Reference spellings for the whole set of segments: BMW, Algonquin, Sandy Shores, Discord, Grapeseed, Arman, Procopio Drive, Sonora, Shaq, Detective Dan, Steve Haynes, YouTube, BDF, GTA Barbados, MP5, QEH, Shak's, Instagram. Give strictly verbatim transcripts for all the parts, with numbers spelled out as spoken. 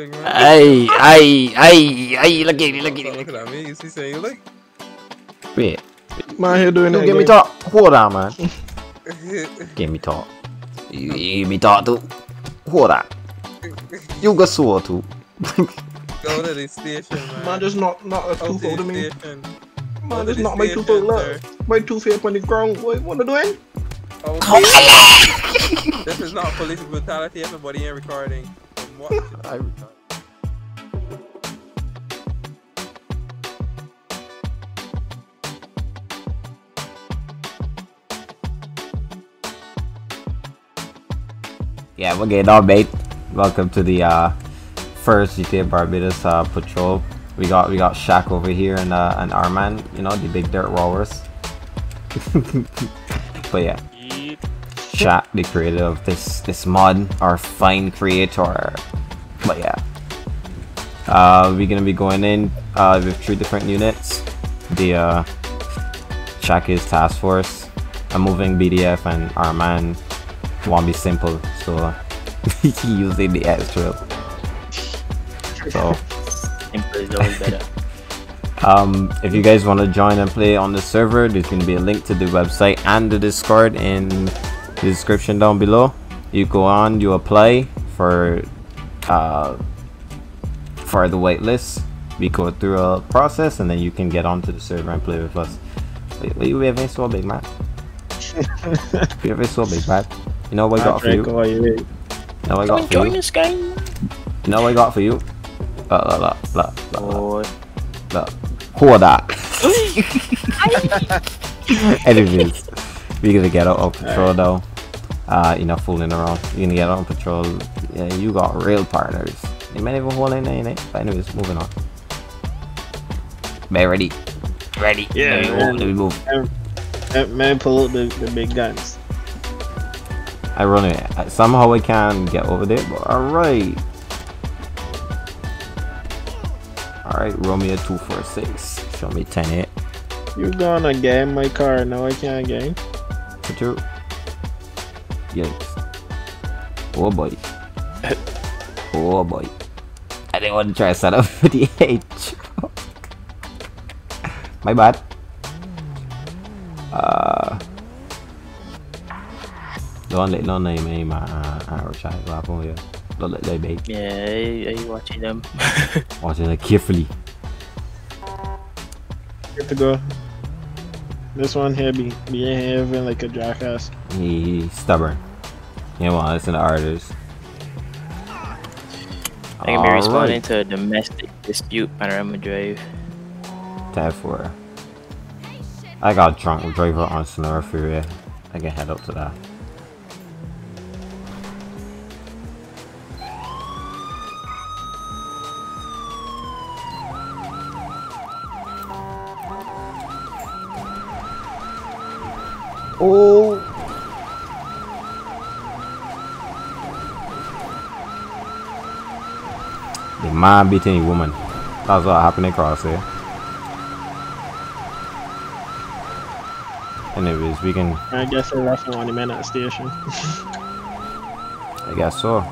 big man. Hey, hey, hey, hey, look at me, look at me. Look at me, you see, say, look. Wait. Man, here doing that. Don't give me talk. Hold on, man. Give me talk. You give me talk too. Hold on. You got sword too. Go to the station, man. Man, just knock, knock a tooth out of me. Man, just knock my tooth out left. My tooth here on the ground. What you doing? Okay. This is not police brutality. Everybody in recording. I record. Yeah, we're getting on, mate. Welcome to the uh, first G T A Barbados uh, patrol. We got we got Shaq over here and uh, and Arman. You know, the big dirt rollers. But yeah. Shaq, the creator of this this mod, our fine creator. But yeah, uh, we're gonna be going in uh, with three different units. The uh, Shaq is task force, a moving B D F, and Arman won't be simple, so uh, he's using the extra. So simple is always better. Um, if you guys want to join and play on the server, there's gonna be a link to the website and the Discord in the description down below. You go on, you apply for uh for the waitlist. We go through a process and then you can get onto the server and play with us. Wait, wait, we haven't so big man. We haven't so big man. You know what I got for you? You know what I got for you? This game? You know what I got for you? La la la la la. La. Hold that. Anyways. We're gonna get out on patrol right. Though. Uh, you know, fooling around. You're gonna get out on patrol. Yeah, you got real partners. They might even hold in there, ain't but anyways, moving on. Man, ready? Ready? Yeah. Let me yeah. move. Let me move. Man, man, man pull up the, the big guns. I run it. Somehow I can get over there, but alright. Alright, roll me a two four six. Show me ten eight. You're gonna game my car. No, I can't game. True. Yes. Oh boy. Oh boy. I didn't want to try to set up for the H. My bad. Uh. Don't let don't name me, man. I will try to happen here. Don't let they bait. Yeah, are you watching them? Watching them carefully. Good to go. This one here be behaving like a jackass. He's stubborn. Yeah, well, listen to artists. I can be responding right. to a domestic dispute, Panorama Drive. Time for. I got a drunk driver on Sonora Furia. I can head up to that. Oh! The man beating a woman. That's what happened across here. Anyways, we can. I guess I left one in the station. I guess so.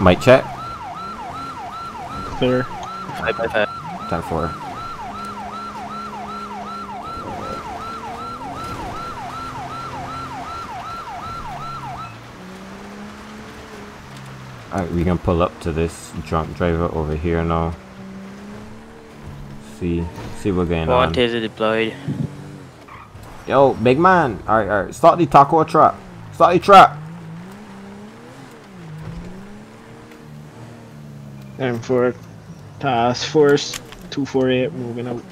Mic check. Clear. Five by five. Time for. Alright, we can pull up to this drunk driver over here now. See, see what's going on. What is it deployed? Yo, big man! Alright, alright, start the taco trap. Start the trap. And for task force two four eight, moving out.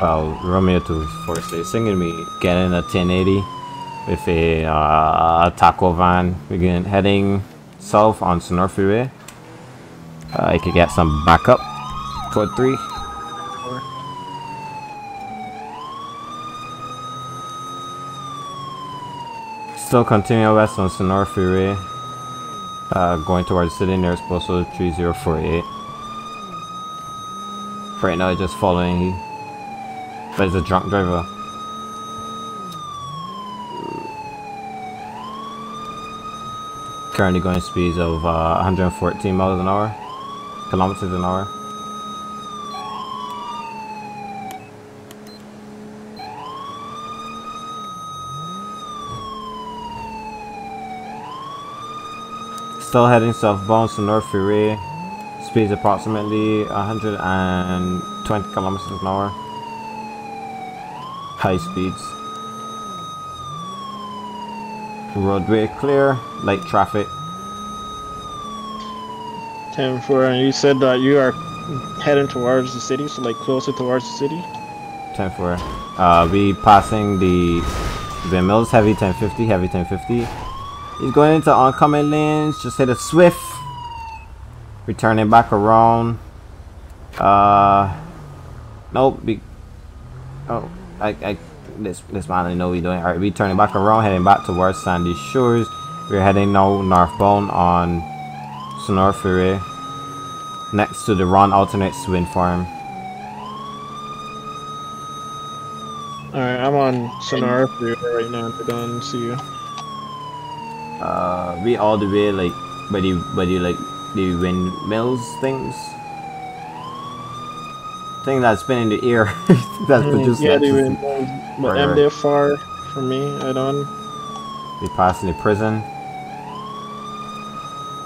Well, Romeo two four six is going to be getting a ten eighty with a, uh, a taco van. We're going heading south on Sonora Freeway. Uh, I could get some backup. Code three. Four. Still continuing west on Sonora Freeway. Uh, going towards the city nearest postal three zero four eight. Right now he's just following you. But he's a drunk driver. Currently going speeds of uh, one hundred fourteen miles an hour. Kilometers an hour. Still heading southbound Sonora Freeway. Speeds approximately one hundred twenty kilometers an hour. High speeds. Roadway clear. Light traffic. ten four, and you said that you are heading towards the city, so like closer towards the city. ten four. Uh, we passing the windmills. Heavy ten fifty. Heavy ten fifty. He's going into oncoming lanes, just hit a swift. Returning back around. Uh nope, be oh I I this this man I know we doing. Alright, we turning back around, heading back towards Sandy Shores. We're heading now northbound on Sonora Freeway. Next to the Ron Alternate Wind Farm. Alright, I'm on Sonora Freeway right now, I don't see you. Uh, we all the way like by the by the like the windmills things. Thing that's been in the ear. That's mm, just yeah, the windmills. But I'm there far from me. I don't. We passing the prison.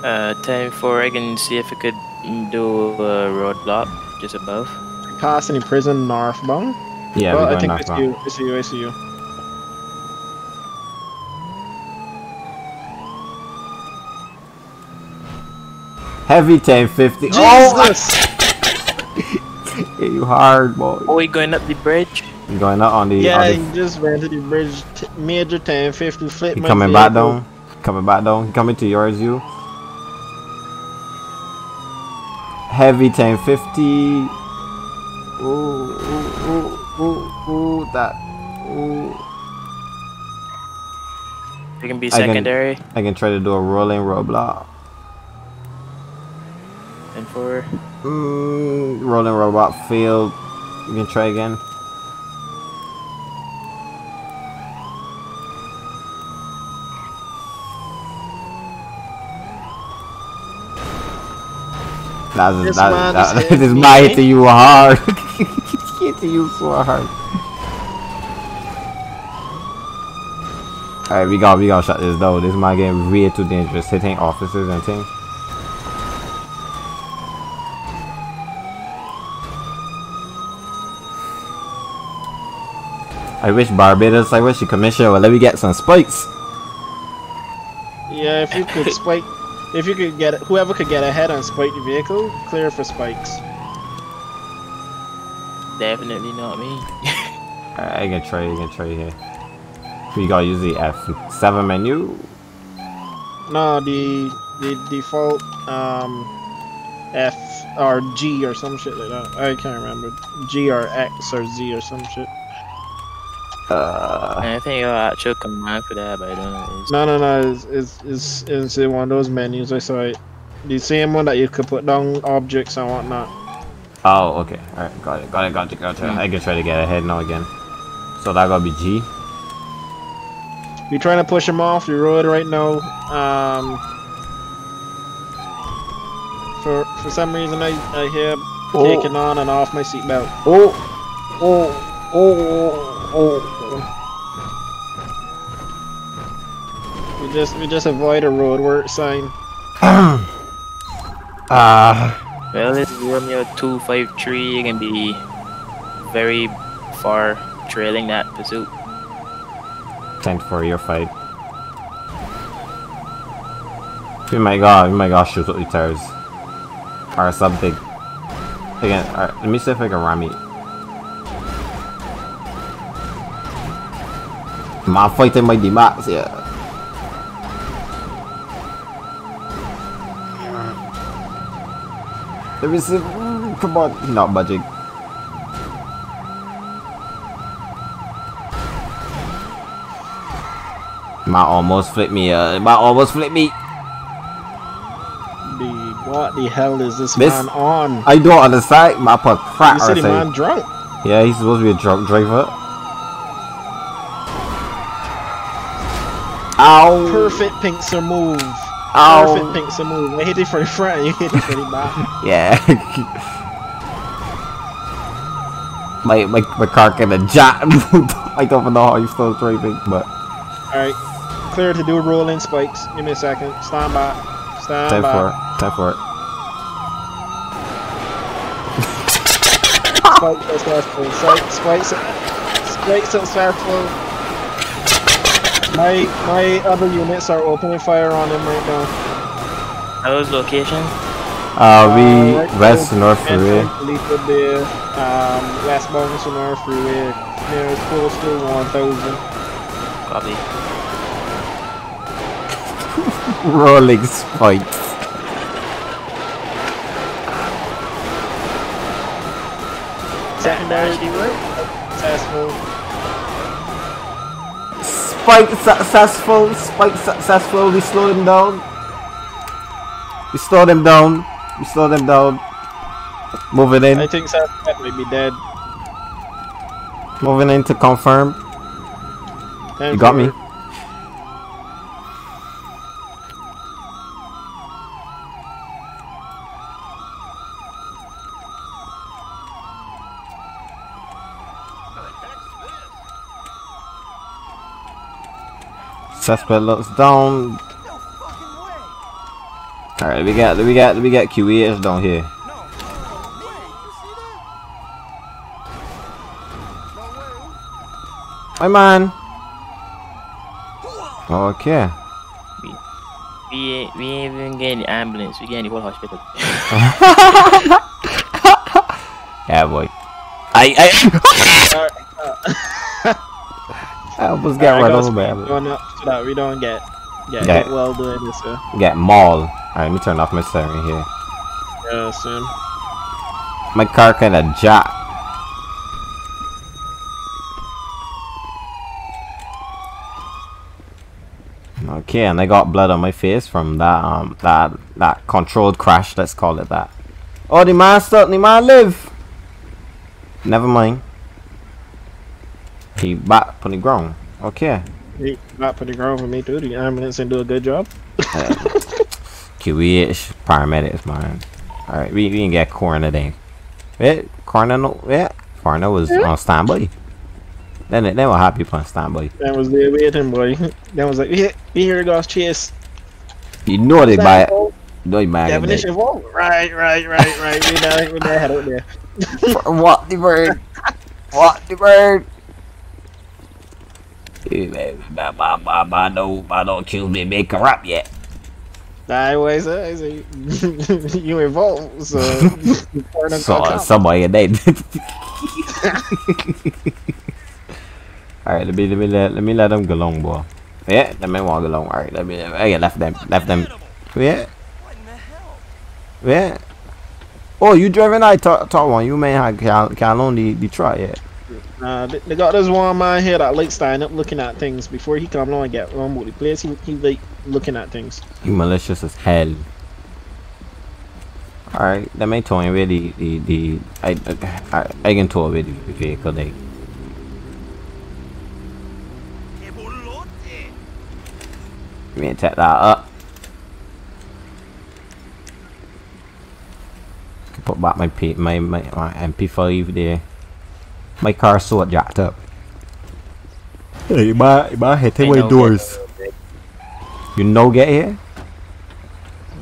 Uh, time for I can see if I could do a roadblock just above. Passing the prison northbound. Yeah, well, we're going I think northbound. I see you. I see you. I see you. Heavy ten fifty. Jesus. Oh, yeah, you hard boy. Oh, we going up the bridge. You going up on the? Yeah, on the... he just ran to the bridge. T major ten fifty flip. He coming back down. Coming back down. He coming to yours, you. Heavy ten fifty. Ooh, ooh, ooh, ooh, ooh, that. Ooh. It can be secondary. I can, I can try to do a rolling roadblock. And for mm, rolling robot field, you can try again. That's this, that, man that, that, this might hit to you hard. Hit you so hard. Alright, we got we gotta shut this though. This might get really too dangerous, hitting officers and things. I wish Barbados, I wish the commissioner would let me get some spikes. Yeah, if you could spike, if you could get, whoever could get ahead on spike the vehicle, clear for spikes. Definitely not me. I can try, I can try here. We gotta use the F seven menu. No, the the default um F or G or some shit like that. I can't remember. G or X or Z or some shit. Uh, I think your actual command for that, but I don't know. No, no, no. It's, it's, it's, it's in one of those menus I saw it. The same one that you could put down objects and whatnot. Oh, okay. Alright, got it, got it, got it, got it. Mm. I can try to get ahead now again. So that gotta be G. We're trying to push him off the road right now. Um, for for some reason, I, I hear oh. taking on and off my seatbelt. Oh! Oh! Oh! Oh! Oh, we just we just avoid a roadwork sign. Ah. uh, well, it's Romeo two five three. It can be very far trailing that pursuit. Time for your fight. Oh my god! Oh my gosh! Shoot up the tires or something. Again, all right, let me see if I can ram it. I'm fighting my D-Max, yeah. Let me see. Come on, he's not budging. My almost flipped me. Uh, my almost flipped me. The What the hell is this, this man on? I don't understand. My put crap. You said the man drunk. Yeah, he's supposed to be a drunk driver. Ow! Perfect pincer move. Ow. Perfect pincer move. I hit it from the front. You hit it from the back. Yeah. My, my, my car came and jacked. I don't know how you're still driving, but... Alright, clear to do rolling spikes. Give me a second. Stand by. Stand time by. Time for it. Time for it. Spike successful. Spike, spike, spike successful. My, my other units are opening fire on him right now. Those locations? Uh, we... Uh, right west and north freeway. Um, last moment Sonora freeway, nearest pool still one thousand. Copy. Rolling spikes. Secondary keyword? Successful. Spike successful, spike successful, we slow them down. We slow them down, we slow them down. Moving in. I think South Cat might be dead. Moving in to confirm. Time you got me. It. Suspect looks down. No fucking way. All right, we got, we got, we got Q E S down here. Hi man. Okay. We we ain't, we ain't even get the ambulance. We get the whole hospital. Yeah boy. I I. I almost got right, right over by ambulance. So that we don't get get, get, get well doing this. Sir. Get mauled. Alright, let me turn off my siren here. Yeah, soon. My car kind of jacked. Okay, and I got blood on my face from that um that that controlled crash, let's call it that. Oh, the man stuck, the man live. Never mind. He back on the ground. Okay. He back on the ground for me too. The ambulance and do a good job. uh, Q E H paramedics, man. All right, we we can get coroner then. Wait, coroner no, yeah, coroner was yeah. on standby. Then they were happy on standby. That was there waiting, boy. That was like, yeah, we here, guys, cheers. You know they buy it. No, you buy it. Right, right, right, right. We know it. We know it. Head out there. What the bird? What the bird? I don't, I don't kill me, make a rap yet. I always say, you involved, so. So somebody did. Alright, let me let me let, let me let them go long, boy. Yeah, let me walk along. Alright, let me. Okay, left them, left them. Yeah. Yeah. Oh, you driving? I thought one. You may have can, can only Detroit. Yeah. Uh, they, they got this one man here that like standing up looking at things before he come along and get one with the place. He he like looking at things. He malicious as hell. Alright, let me tow away the the the. I I I can tow away the vehicle. They. We need to take that up. Can put back my P my, my my M P five there. My car's so jacked up. Hey, my my hit away doors. You no get here?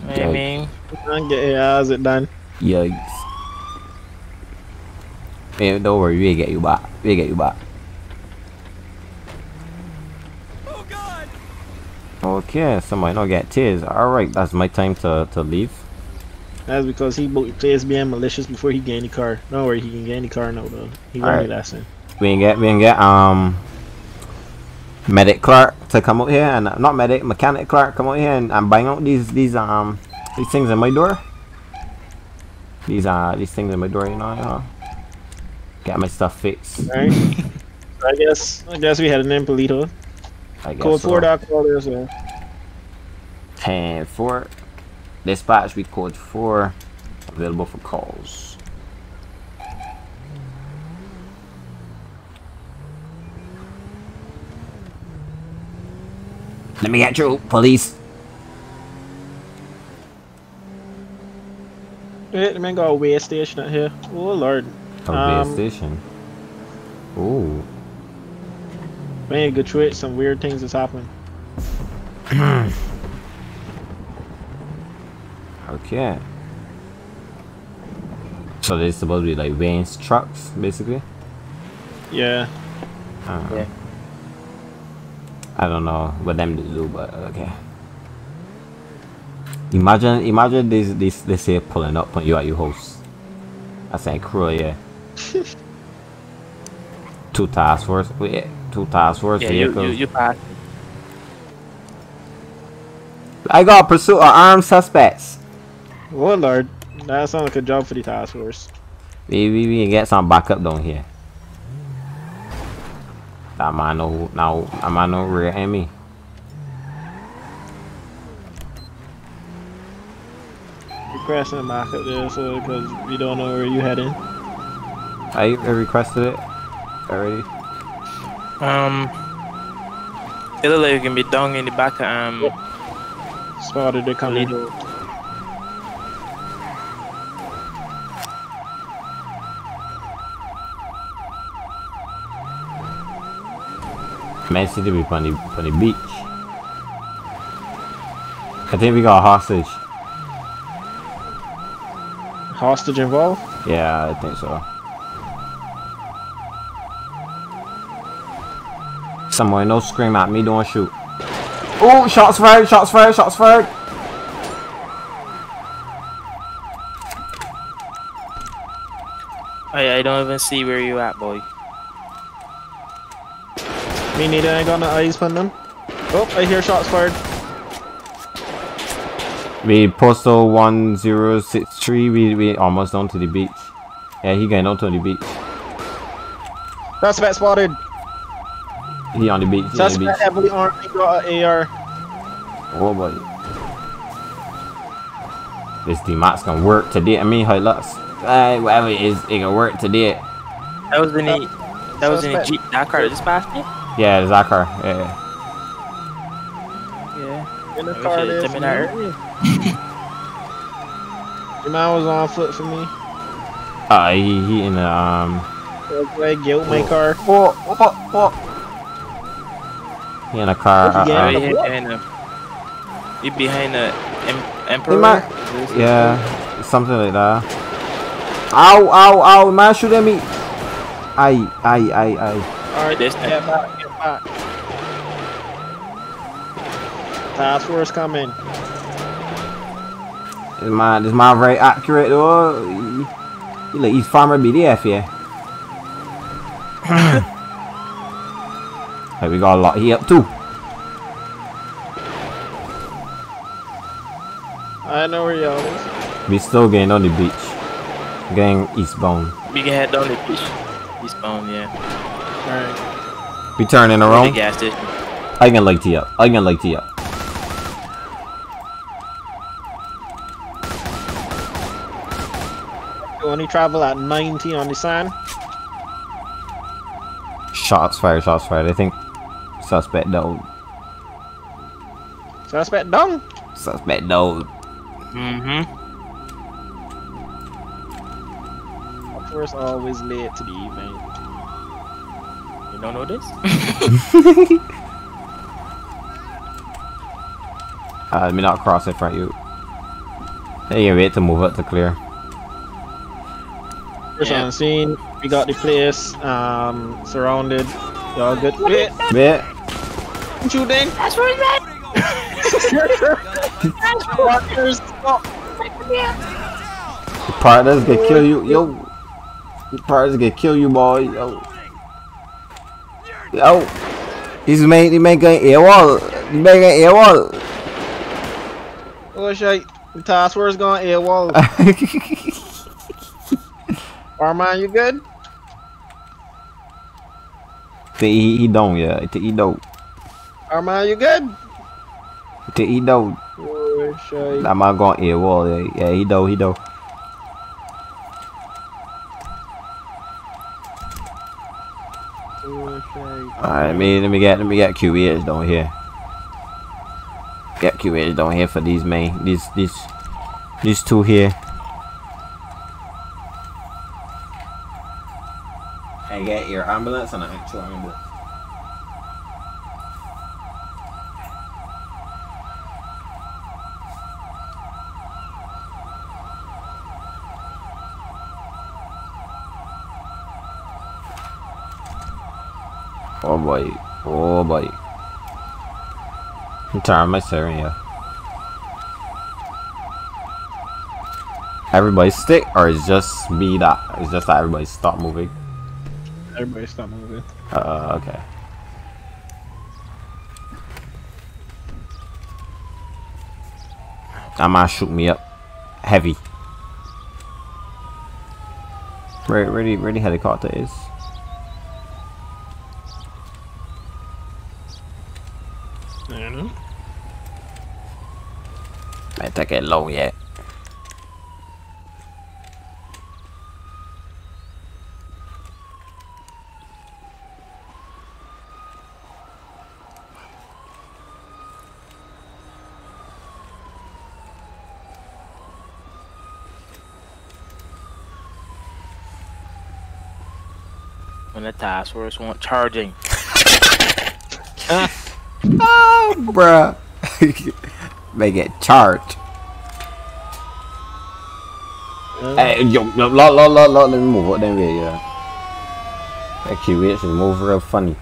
I mean, I get here. How's it done? Yikes. Hey, don't worry. We get you back. We get you back. Okay, somebody not get tears. Alright, that's my time to, to leave. That's because he plays being malicious before he get any car. Don't worry, he can get any car now though. He won't be last in. We can get we can get um Medic Clark to come out here and uh, not medic, mechanic Clark come out here and, and bang out these these um these things in my door. These uh these things in my door, you know, you know. Get my stuff fixed. Alright. So I guess I guess we had an Polito. I guess code so. four dot call as well. ten four. Dispatch with code four, available for calls. Let me get you, police. Yeah, the man got a weird station out here. Oh lord. A um, weird station. Ooh. Man, good twitch. Some weird things is happening. Okay. So this is supposed to be like Wayne's trucks, basically. Yeah. Uh, yeah. I don't know what them to do, but okay. Imagine, imagine this, this, this here pulling up on you at your house. That's like cruel, yeah. Two task force, yeah, two task force yeah, vehicles. You, you, you pass. I got pursuit of armed suspects. Oh lord, that sounds like a job for the task force. We, we, we get some backup down here. That man no, now, that man no rear end me. Requesting backup there, so because we don't know where you heading. I requested it already. Um, it looks like you can be down in the back. Um, yep. Spotted the coming. Man, seem to be on the, on the beach. I think we got a hostage. Hostage involved? Yeah, I think so. Someone, no scream at me, don't shoot. Oh, shots fired, shots fired, shots fired. I, I don't even see where you at, boy. Me neither, I ain't got no eyes on them. Oh, I hear shots fired. We postal one zero six three, we, we almost down to the beach. Yeah, he going down to the beach. Suspect spotted! He on the beach, he Suspect on the beach. Heavily armed, he got an A R. Oh boy. This D MAT's gonna work today, I mean how it looks. Uh, whatever it is, it gonna work today. That was in the, that was in the Jeep, that car that just passed me? Yeah, that car, yeah, yeah. In the car there, your man was on foot for me. Uh, he, he in the, um... I guilt my car. Oh, oh, oh, oh. He in a car. Uh, uh, he behind the, he behind the em emperor? Yeah, something like that. Ow, ow, ow, man shoot at me. Aye, aye, aye, aye. Alright, this time. Get back, get back. Task force coming. Is my is my very accurate though? He, he like he's farmer B D F here. Yeah. Hey, we got a lot here up too. I know where y'all is. We still getting on the beach. Getting eastbound. We can head down the beach. Eastbound, yeah. Alright. We turning around. I can light you up. I can light you up. Only travel at ninety on the sand. Shots fired, shots fired. I think suspect down. Suspect down? Suspect down. Mm-hmm. Of course, always late to the evening. You don't know this? uh, let me not cross in front of you. Hey, you wait to move up to clear. Yeah. On scene, we got the place um, surrounded. Y'all good? Bit, bit. Shooting. That's where it's at. Partners, the partners gonna kill you, yo. The partners gonna kill you, boy, yo. Yo, he's making, he making a wall. He making a wall. Oh shit! The task force going a wall. Arman, you good? He, he don't, yeah. He don't. Arman, you good? He don't. there, Shay. I'm not going yeah, well, yeah, yeah, he do, he do. Alright, let me let me get let me get Q E down here. Get Q E down here for these main these these these two here. And get your ambulance and an actual ambulance. Oh boy, oh boy. I'm tired of my siren, yeah. Everybody stick, or it's just me that it's just that everybody stop moving. Everybody stop moving. Uh okay. I might shoot me up. Heavy. Where where the where the helicopter is? Take it low yet. When the task force won't charging. uh. Oh, bruh. They get charged. Hey, yo, yo, lot, lot, lot, lot, let me move up them way, yeah. That Q H is move real funny.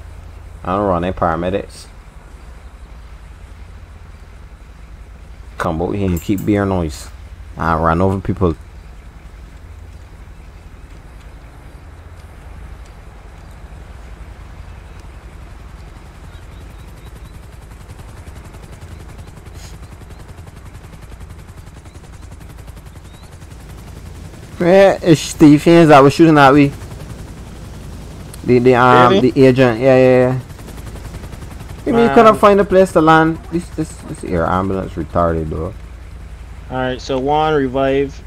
I don't run, they paramedics. Come over here and keep beer noise. I run over people. Yeah, it's Steve Haynes that was shooting at me. The the um really? The agent, yeah yeah yeah. You mean you couldn't find a place to land? This this this air ambulance retarded though. Alright, so one revive,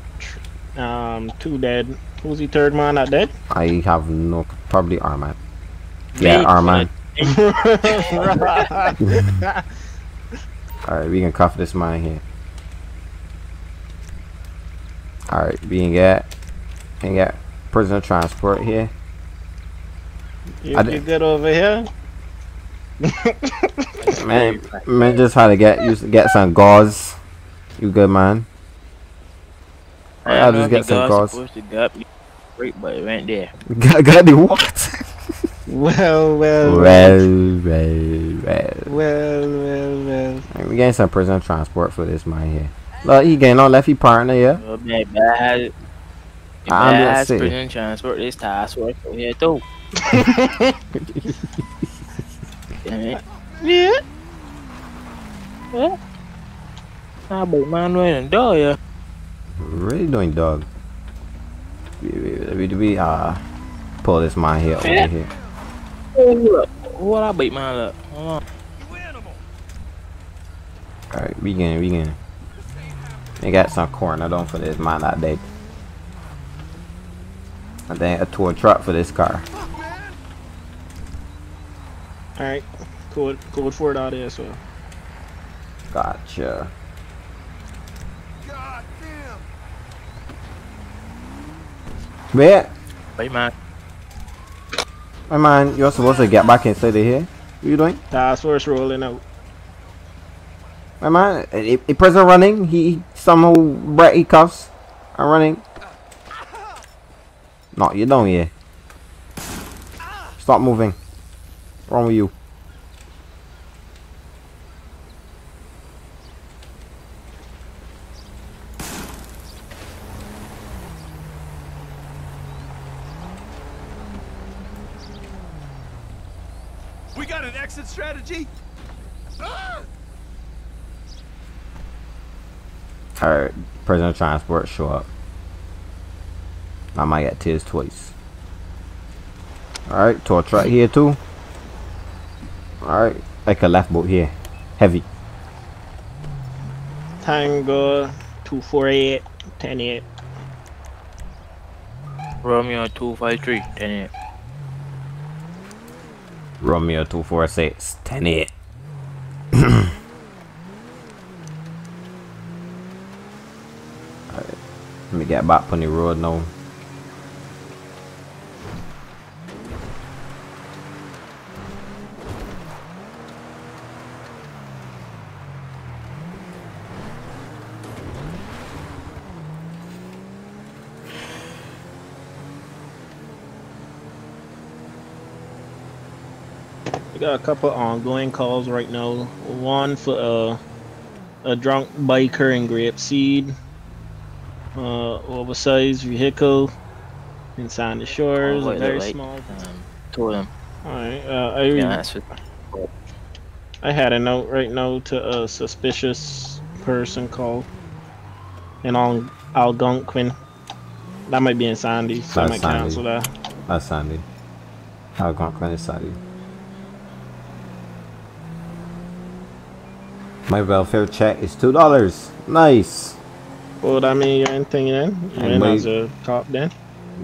um two dead. Who's the third man not dead? I have no probably Arman. Yeah, Arman. Alright, we can cuff this man here. Alright, we can get, can get prisoner transport here. You, I you good over here? Man, man just how to get used to get some gauze. You good, man? Right, I'll just get some gauze. Great boy, right there. Got, got the what? Well, well, well, well, well, well, well, well, well. Right, we getting some prisoner transport for this man here. Look, he getting on left, he partner, yeah. Oh, man, bad. I'm just prison transport this task force over here too. Damn it. Yeah. What? How about man doing dog, yeah? Really doing dog. We, we, we, we uh, pull this man here over yeah. here. Oh, look. What I beat man up? Hold on. Alright, we getting, we getting. They got some corn. I don't for this man that day. I think I tore a truck for this car. Alright, code code for it out there as well. Gotcha. God damn. Where? Hey man. Hey man, you're supposed to get back inside of here. What you doing? Task force rolling out. My man, a, a prisoner running, he somehow bratty cuffs. I'm running. No, you don't here. Stop moving. What's wrong with you? We got an exit strategy. Ah! Alright, prisoner transport show up. I might get tears twice. Alright, torch right here too. Alright, like a left boat here. Heavy. Tango two four eight, ten eight. Romeo two five three, ten eight. Romeo two four six, ten eight. Alright, let me get back on the road now. Got a couple ongoing calls right now. One for uh, a drunk biker in Grapeseed, uh, oversized vehicle in Sandy Shores, oh, very like, small. Um, two of them. All right. Uh, I yeah, I had a note right now to a suspicious person call, and on Algonquin. That might be in Sandy, so I might cancel that. That's Sandy. Algonquin is Sandy. My welfare check is two dollars. Nice. Well, that mean you ain't thinking then? You ain't as a cop then?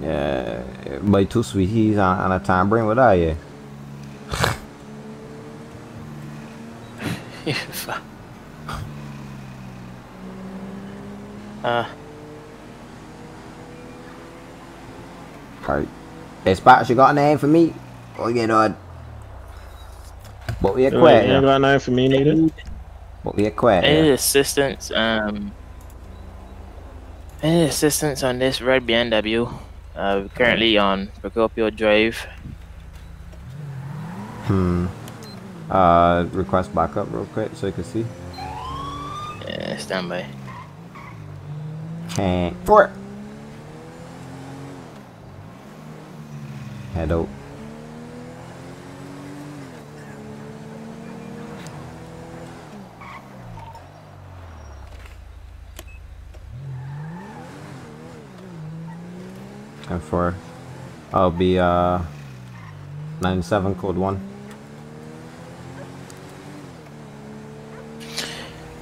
Yeah, by two sweeties on a time brain with I, yeah. uh. Alright. Dispatch, you got a name for me? Oh, you know. But we are quick. You ain't got a name for me neither? But we acquired any assistance, um, any assistance on this red B M W? Uh, we're currently on Procopio Drive. Hmm. Uh, request backup real quick so you can see. Yeah, stand by. Can't for head out. And for I'll be uh ninety-seven code one.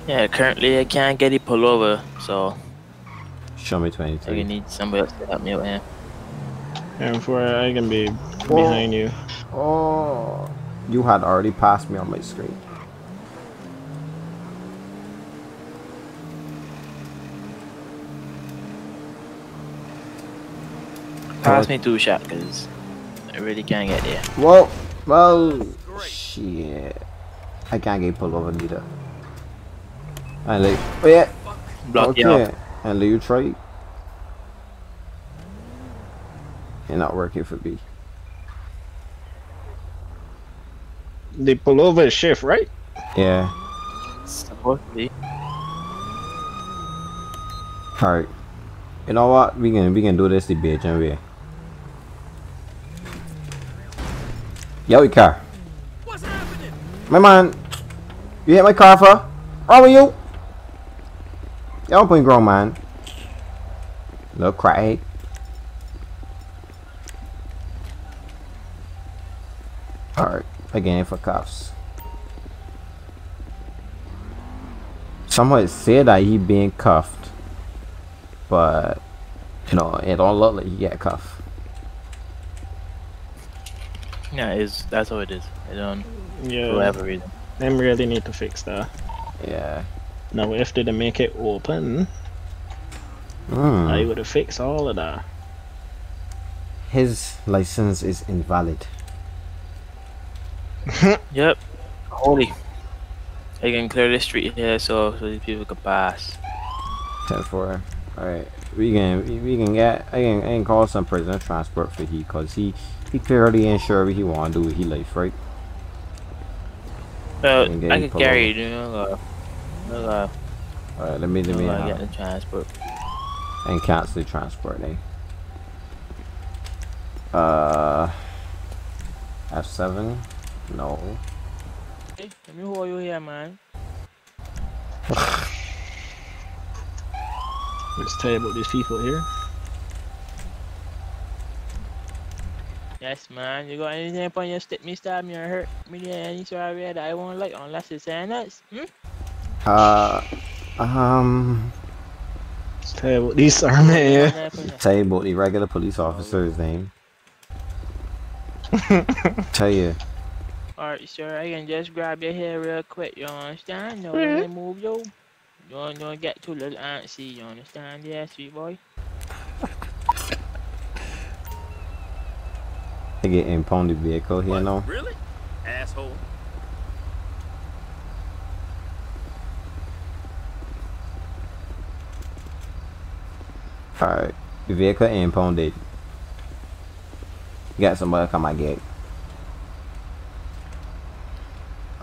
Yeah, currently I can't get it pulled over, so show me twenty-two. So you need somebody else to help me out here. And for I can be oh. behind you. Oh, you had already passed me on my screen. Pass me two shots, cause I really can't get there. Whoa, well, shit, I can't get pulled over neither. And like, oh yeah, block okay. you up. And you try. You're not working for me. They pull over a shift, right? Yeah. Supposedly. All right. You know what? We can we can do this the bitch anyway. Yo, your car. What's happening? My man, you hit my car for? Wrong with you? Y'all playing grown man. Little crack. Alright, again for cuffs. Someone said that he being cuffed, but you know it don't look like you get cuffed. Yeah, it's that's how it is. It don't. Yeah. For whatever reason. They really need to fix that. Yeah. Now if they make it open, mm. I would have fixed all of that. His license is invalid. Yep. Holy. I can clear the street here so so these people can pass. Ten four. Alright, we can we can get I can, I can call some prisoner transport for he, cause he he clearly ain't sure what he wanna do with his life, right? Well, I, I can carry you. Know, uh, Alright, let me let me uh, get the transport and cancel the transport. Eh? Uh, F seven, no. Hey, let me hold you here, man. Let's tell you about these people here. Yes, man. You got anything on your stick? Me stab me or hurt me? Any sort of red I won't like unless it's an us. Hmm? Uh, Um. Table these are man. Table the regular police officer's name. Tell you. Alright, sir, I can just grab your hair real quick, you understand? Don't really mm-hmm. move you. Don't, don't get too little antsy, you understand? Yeah, sweet boy. I get impounded vehicle here what? Now. Really? Asshole. Alright, vehicle impounded. Got somebody come my gate.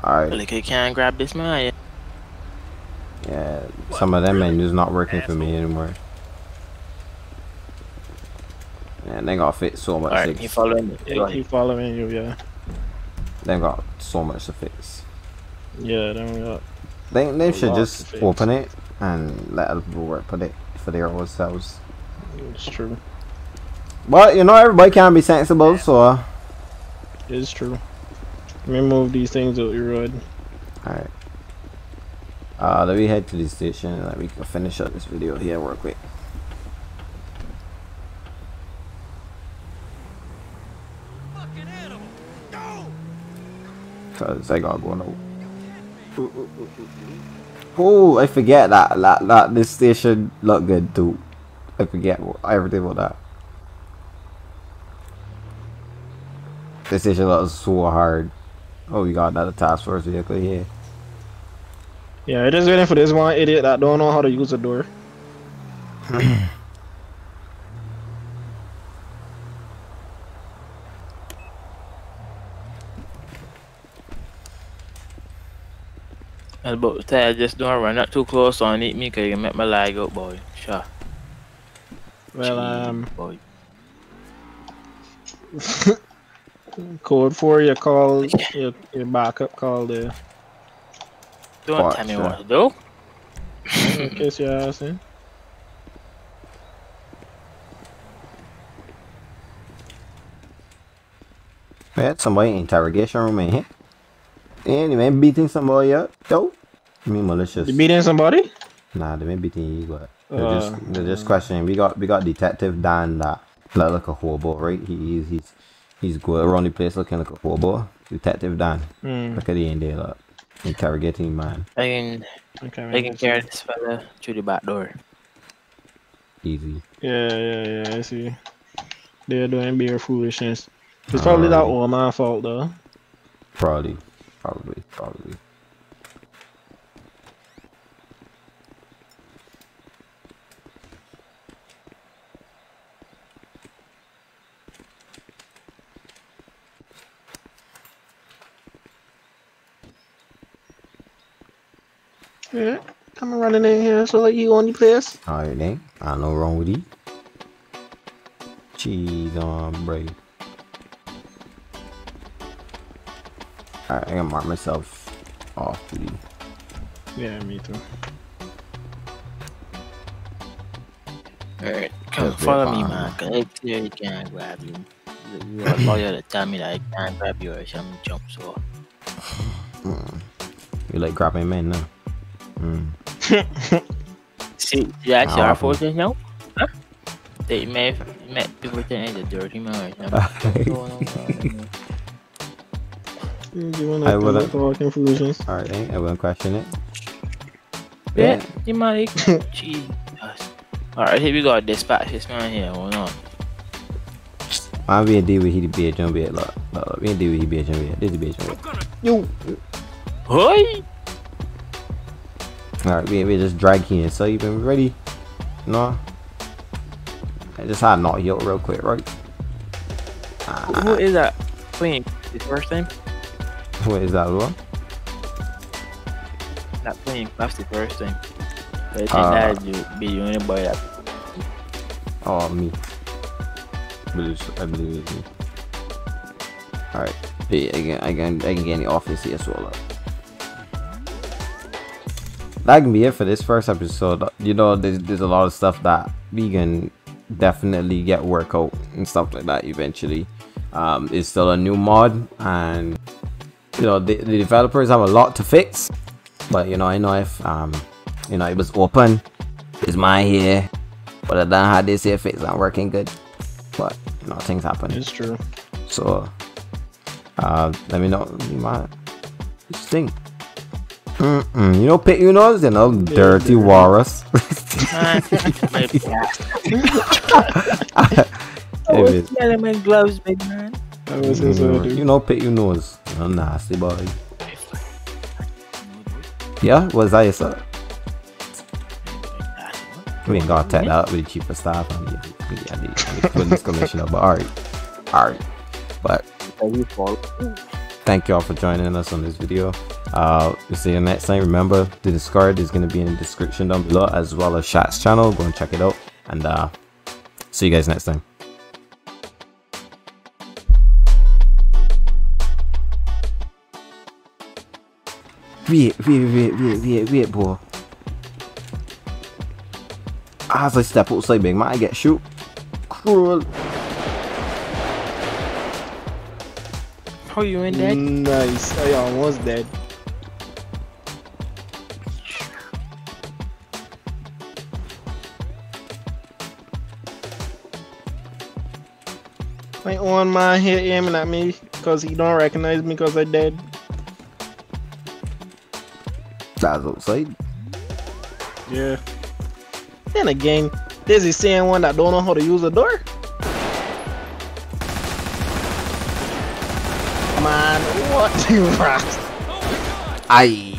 Alright. Look, I can't grab this man. Yeah, what? Some of them really? Menus not working asshole. For me anymore. Man, they got fit so much. All right, keep following me. They keep following you, yeah. They got so much to fix. Yeah, then we got. They they should just open it and let other people work for it for their own selves. It's true. But you know, everybody can be sensible, so. It's true. Remove these things out your road. Alright. Uh, let me head to the station and let me finish up this video here real quick. Fucking animal! Go! Cause I gotta go now. Oh, I forget that, that, that this station look good too. I forget everything about that. This station looks so hard. Oh, we got another task force vehicle here. Yeah, it is waiting for this one idiot that don't know how to use a door. I was about to tell you, just don't run up too close on it, me, because you can make my leg out, boy. Sure. Well, um. boy. Code four, you call your, your backup call there. Don't Watch tell me that. What to do. In case you're asking. We had somebody in interrogation room in here. Anyway, beating somebody up, though. I mean, malicious. You beating somebody? Nah, they been beating you, but they're uh, just they're just questioning. We got we got Detective Dan that look like a hobo, right? He is he's he's going around the place looking like a hobo. Detective Dan, mm. look at the end there, look. Interrogating man. I can, okay, I can carry this fella through the back door. Easy. Yeah, yeah, yeah. I see. They're doing beer foolishness. It's All probably right. that old man's fault though. Probably, probably, probably. Yeah, come running in here, so like you on the place. Alright then, I no wrong with you. Cheese on bread. Alright, I can mark myself off with you. Yeah, me too. Alright, come follow me, man. I clearly can't grab you. You are lawyer to tell me that I can't grab you or something jumps off. Mm. You like grabbing men now? Mm. See, that's our fault now. Huh? They may have met people that is a dirty man. I wouldn't conclusions. Alright, I wouldn't question it. Yeah, you might. Jesus. Alright, here we go. Dispatch this man here. Hold on. I'm being deal with he be a jumpy a lot. We ain't deal with he be a jumpy. This is be a jumpy. Yo. Hey. Alright, we, we just drag here, so you been ready? No? I just had knock you out real quick, right? Uh, Who is that? Queen, his first name? What is that, what? That Queen, that's the first thing. I think uh, that would be the only boy that. Oh, me. I believe, I believe it's me. Alright, yeah, I can, I, can, I can get in the office here, so up. That can be it for this first episode. You know, there's, there's a lot of stuff that we can definitely get work out and stuff like that eventually. Um, it's still a new mod, and you know the, the developers have a lot to fix. But you know, I know if um, You know, it was open. It's mine here. But I don't have this here fix. I'm working good. But, you know, things happen. It's true. So, uh, let me know. You might. This thing. Mm -mm. You know, pit, you know, you know, yeah, dirty yeah. walrus. I was telling my gloves, big man. I was you, know, so you know, pit your nose. You're nasty boy. Yeah, what's that, yes, sir? We ain't gonna tag that up with the cheaper stuff. I mean, yeah, yeah, yeah, put this commissioner, but alright, alright. But thank y'all for joining us on this video. Uh, we'll see you next time. Remember, the Discord is gonna be in the description down below, as well as Shaq's channel. Go and check it out, and uh, see you guys next time. Wait, wait, wait, wait, wait, wait, boy. As I step outside, big man, I get shoot. Cruel. Oh, you ain't dead? Nice, I almost dead. My own man here aiming at me because he don't recognize me because I dead. That's outside. Yeah. Then again, there's the same one that don't know how to use a door. Man, what you rats? Oh my God. Aye.